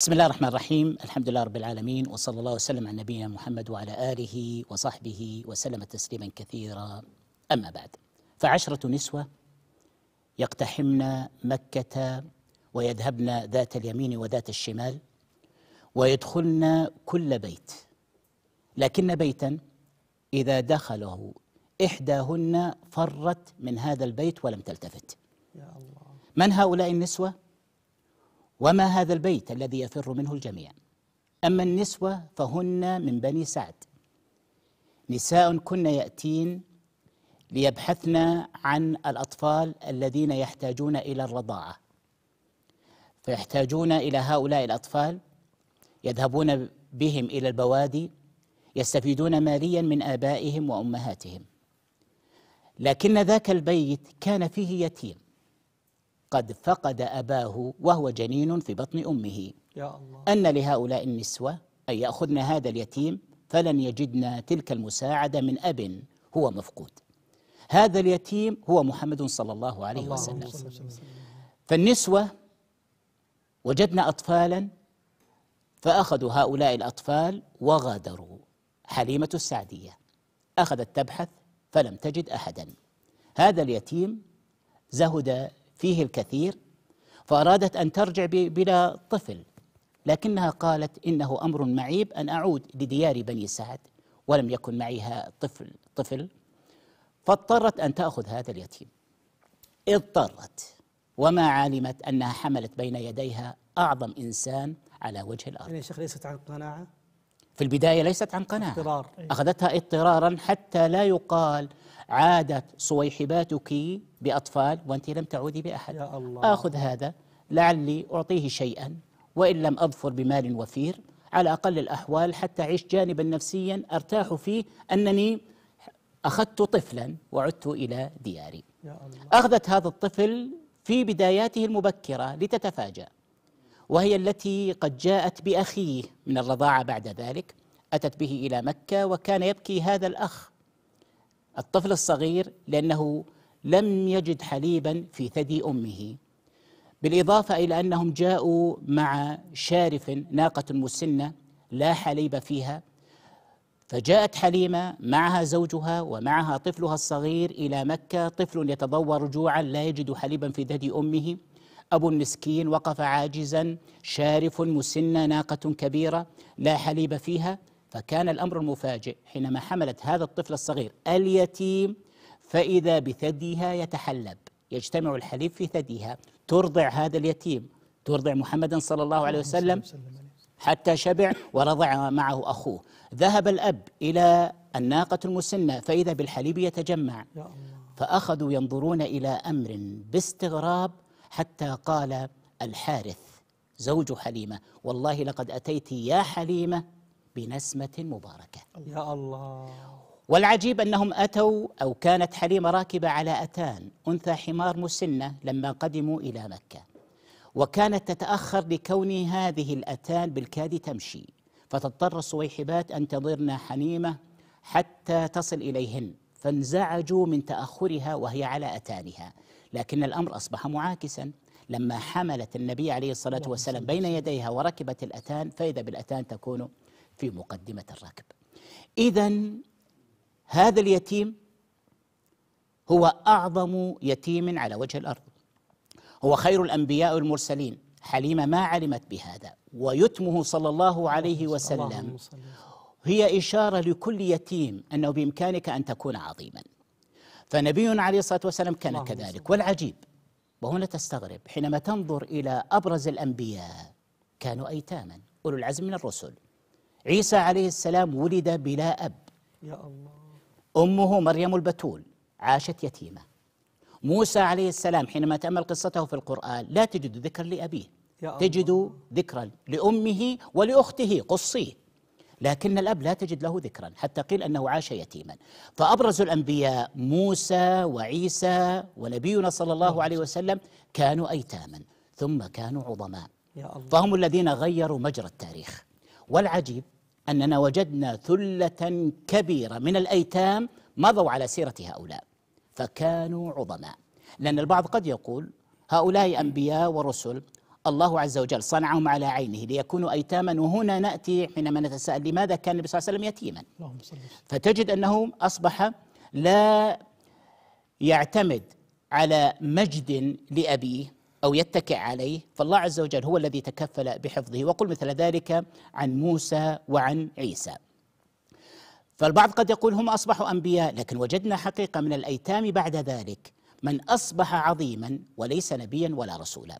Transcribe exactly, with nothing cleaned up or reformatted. بسم الله الرحمن الرحيم، الحمد لله رب العالمين، وصلى الله وسلم على نبينا محمد وعلى آله وصحبه وسلم تسليما كثيرا، أما بعد. فعشرة نسوة يقتحمن مكة ويذهبن ذات اليمين وذات الشمال ويدخلن كل بيت، لكن بيتا إذا دخله إحداهن فرت من هذا البيت ولم تلتفت. يا الله، من هؤلاء النسوة؟ وما هذا البيت الذي يفر منه الجميع؟ أما النسوة فهن من بني سعد، نساء كن يأتين ليبحثن عن الأطفال الذين يحتاجون إلى الرضاعة، فيحتاجون إلى هؤلاء الأطفال، يذهبون بهم إلى البوادي، يستفيدون ماليا من آبائهم وأمهاتهم. لكن ذاك البيت كان فيه يتيم قد فقد أباه وهو جنين في بطن أمه. يا الله. أن لهؤلاء النسوة أن يأخذن هذا اليتيم، فلن يجدن تلك المساعدة من أب هو مفقود. هذا اليتيم هو محمد صلى الله عليه الله وسلم. وسلم فالنسوة وجدن أطفالا فأخذوا هؤلاء الأطفال وغادروا. حليمة السعدية أخذت تبحث فلم تجد أحدا. هذا اليتيم زهد فيه الكثير، فأرادت أن ترجع بلا طفل، لكنها قالت إنه أمر معيب أن أعود لديار بني سعد ولم يكن معها طفل طفل فاضطرت أن تأخذ هذا اليتيم. اضطرت، وما علمت أنها حملت بين يديها أعظم إنسان على وجه الأرض. يعني شيخ، ليست عن قناعة؟ في البداية ليست عن قناعة، اضطرار. أخذتها اضطرارا حتى لا يقال عادت صويحباتك بأطفال وأنت لم تعودي بأحد. يا الله. آخذ هذا لعلي أعطيه شيئا، وإن لم أظفر بمال وفير على أقل الأحوال حتى أعيش جانبا نفسيا أرتاح فيه أنني أخذت طفلا وعدت إلى دياري. يا الله. أخذت هذا الطفل في بداياته المبكرة لتتفاجأ، وهي التي قد جاءت بأخيه من الرضاعة بعد ذلك، أتت به إلى مكة وكان يبكي هذا الأخ الطفل الصغير لأنه لم يجد حليبا في ثدي أمه، بالإضافة إلى أنهم جاءوا مع شارف ناقة مسنة لا حليب فيها، فجاءت حليمة معها زوجها ومعها طفلها الصغير إلى مكة، طفل يتضور جوعا لا يجد حليبا في ثدي أمه، أبو مسكين وقف عاجزا، شارف مسنة ناقة كبيرة لا حليب فيها. فكان الأمر المفاجئ حينما حملت هذا الطفل الصغير اليتيم فإذا بثديها يتحلب، يجتمع الحليب في ثديها، ترضع هذا اليتيم، ترضع محمدا صلى الله عليه وسلم حتى شبع ورضع معه أخوه. ذهب الأب إلى الناقة المسنة فإذا بالحليب يتجمع، فأخذوا ينظرون إلى أمر باستغراب حتى قال الحارث زوج حليمة: والله لقد أتيت يا حليمة بنسمة مباركة. يا الله. والعجيب أنهم أتوا، أو كانت حليمة راكبة على أتان أنثى حمار مسنة لما قدموا إلى مكة، وكانت تتأخر لكون هذه الأتان بالكاد تمشي، فتضطر الصويحبات أن تنتظرن حليمة حتى تصل إليهن، فانزعجوا من تأخرها وهي على أتانها. لكن الأمر أصبح معاكسا لما حملت النبي عليه الصلاة والسلام بين يديها وركبت الأتان، فإذا بالأتان تكون في مقدمة الركب. إذن هذا اليتيم هو أعظم يتيم على وجه الأرض، هو خير الأنبياء والمرسلين. حليمة ما علمت بهذا، ويتمه صلى الله عليه وسلم هي إشارة لكل يتيم أنه بإمكانك أن تكون عظيما، فنبينا عليه الصلاة والسلام كان كذلك. والعجيب، وهنا تستغرب حينما تنظر إلى أبرز الأنبياء، كانوا أيتاما أولو العزم من الرسل. عيسى عليه السلام ولد بلا أب. يا الله. أمه مريم البتول عاشت يتيمة. موسى عليه السلام حينما تأمل قصته في القرآن لا تجد ذكر لأبيه، تجد ذكرا لأمه ولأخته قصيه، لكن الأب لا تجد له ذكرا، حتى قيل أنه عاش يتيما. فأبرز الأنبياء موسى وعيسى ونبينا صلى الله عليه وسلم كانوا أيتاما ثم كانوا عظماء. يا الله. فهم الذين غيروا مجرى التاريخ. والعجيب أننا وجدنا ثلة كبيرة من الأيتام مضوا على سيرة هؤلاء فكانوا عظماء، لأن البعض قد يقول هؤلاء أنبياء ورسل، الله عز وجل صنعهم على عينه ليكونوا أيتاما. وهنا نأتي حينما نتساءل لماذا كان النبي صلى الله عليه وسلم يتيما، فتجد أنه أصبح لا يعتمد على مجد لأبيه أو يتكئ عليه، فالله عز وجل هو الذي تكفل بحفظه. وقل مثل ذلك عن موسى وعن عيسى. فالبعض قد يقول هم أصبحوا أنبياء، لكن وجدنا حقيقة من الأيتام بعد ذلك من أصبح عظيما وليس نبيا ولا رسولا.